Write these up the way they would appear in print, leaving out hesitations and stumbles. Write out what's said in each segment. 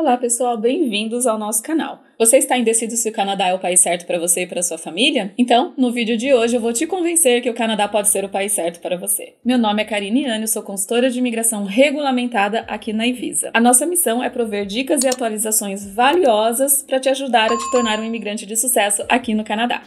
Olá pessoal, bem-vindos ao nosso canal. Você está indeciso se o Canadá é o país certo para você e para sua família? Então, no vídeo de hoje eu vou te convencer que o Canadá pode ser o país certo para você. Meu nome é Karine Yane, eu sou consultora de imigração regulamentada aqui na e-Visa. A nossa missão é prover dicas e atualizações valiosas para te ajudar a te tornar um imigrante de sucesso aqui no Canadá.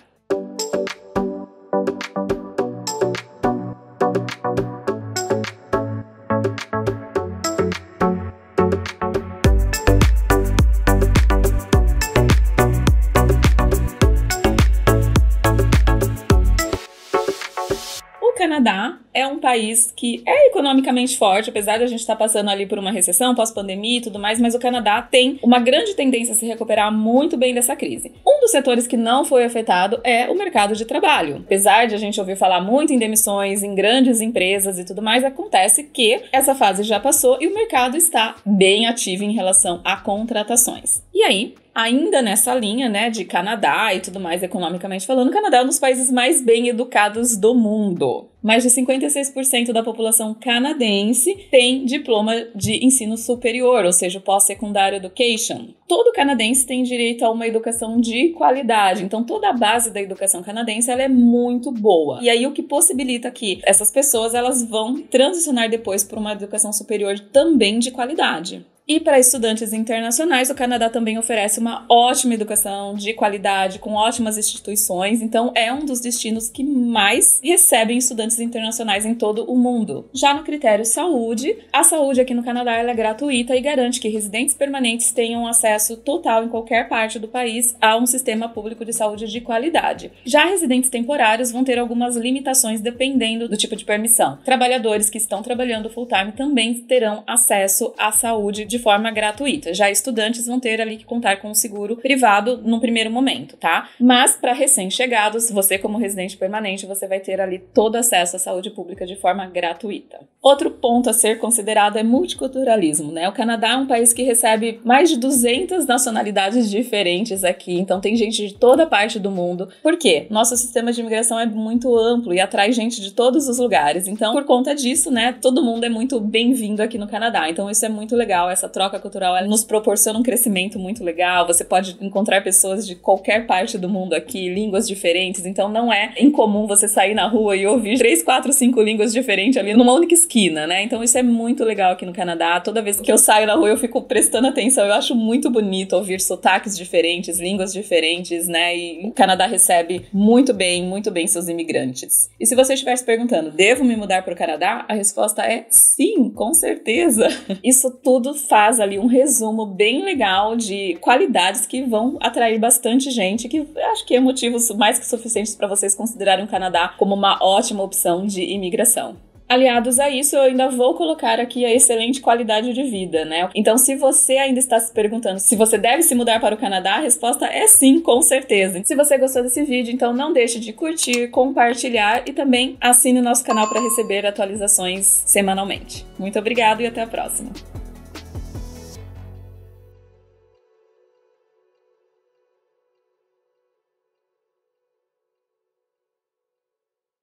O Canadá é um país que é economicamente forte, apesar de a gente estar passando ali por uma recessão, pós-pandemia e tudo mais, mas o Canadá tem uma grande tendência a se recuperar muito bem dessa crise. Um dos setores que não foi afetado é o mercado de trabalho. Apesar de a gente ouvir falar muito em demissões, em grandes empresas e tudo mais, acontece que essa fase já passou e o mercado está bem ativo em relação a contratações. E aí, ainda nessa linha, né, de Canadá e tudo mais, economicamente falando, o Canadá é um dos países mais bem educados do mundo. Mais de 56% da população canadense tem diploma de ensino superior, ou seja, pós-secundário education. Todo canadense tem direito a uma educação de qualidade, então toda a base da educação canadense ela é muito boa. E aí o que possibilita que essas pessoas elas vão transicionar depois para uma educação superior também de qualidade. E para estudantes internacionais, o Canadá também oferece uma ótima educação de qualidade, com ótimas instituições, então é um dos destinos que mais recebem estudantes internacionais em todo o mundo. Já no critério saúde, a saúde aqui no Canadá ela é gratuita e garante que residentes permanentes tenham acesso total em qualquer parte do país a um sistema público de saúde de qualidade. Já residentes temporários vão ter algumas limitações dependendo do tipo de permissão. Trabalhadores que estão trabalhando full-time também terão acesso à saúde de forma gratuita. Já estudantes vão ter ali que contar com um seguro privado num primeiro momento, tá? Mas para recém-chegados, você como residente permanente, você vai ter ali todo acesso à saúde pública de forma gratuita. Outro ponto a ser considerado é multiculturalismo, né? O Canadá é um país que recebe mais de 200 nacionalidades diferentes aqui, então tem gente de toda parte do mundo. Por quê? Nosso sistema de imigração é muito amplo e atrai gente de todos os lugares. Então, por conta disso, né, todo mundo é muito bem-vindo aqui no Canadá. Então, isso é muito legal, essa troca cultural ela nos proporciona um crescimento muito legal, você pode encontrar pessoas de qualquer parte do mundo aqui, línguas diferentes, então não é incomum você sair na rua e ouvir 3, 4, 5 línguas diferentes ali numa única esquina, né? Então isso é muito legal aqui no Canadá, toda vez que eu saio na rua eu fico prestando atenção, eu acho muito bonito ouvir sotaques diferentes, línguas diferentes, né? E o Canadá recebe muito bem seus imigrantes. E se você estiver se perguntando, devo me mudar para o Canadá? A resposta é sim, com certeza. Isso tudo faz ali um resumo bem legal de qualidades que vão atrair bastante gente, que acho que é motivos mais que suficientes para vocês considerarem o Canadá como uma ótima opção de imigração. Aliados a isso, eu ainda vou colocar aqui a excelente qualidade de vida, né? Então, se você ainda está se perguntando se você deve se mudar para o Canadá, a resposta é sim, com certeza. Se você gostou desse vídeo, então não deixe de curtir, compartilhar e também assine o nosso canal para receber atualizações semanalmente. Muito obrigado e até a próxima!